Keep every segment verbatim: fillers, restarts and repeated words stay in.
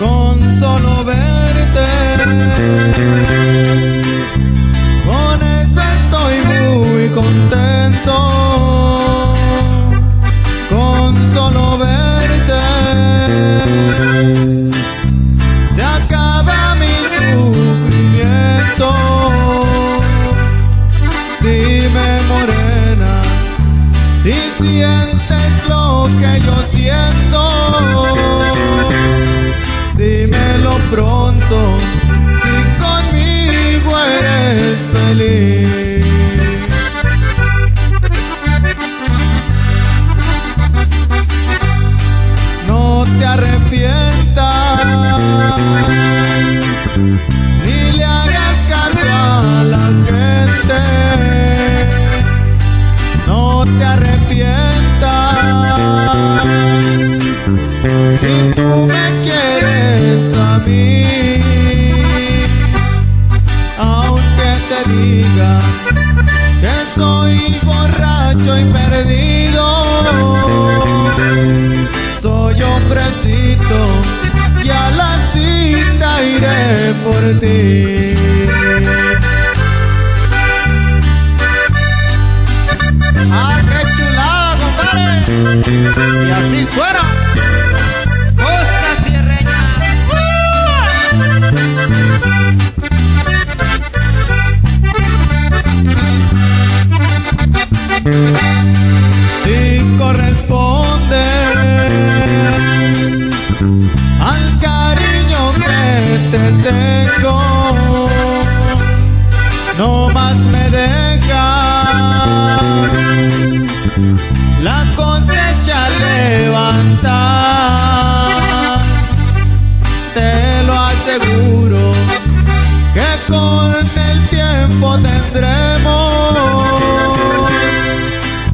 Con solo verte, con eso estoy muy contento. Con solo verte se acaba mi sufrimiento. Dime, morena, si sientes lo que yo siento. Dímelo pronto, si conmigo eres feliz. No te arrepientas, ni le hagas caso a la gente. No te arrepientas, si tú me quieres a mí, aunque te diga que soy borracho y perdido, soy hombrecito y a la cita iré por ti. ¡Ah, qué chulada, compadre! Y así suena. Si corresponde al cariño que te tengo, no más me dejas la cosecha levantar. Te lo aseguro que con el tiempo tendremos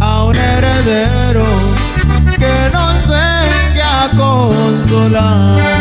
a un heredero que nos venga a consolar.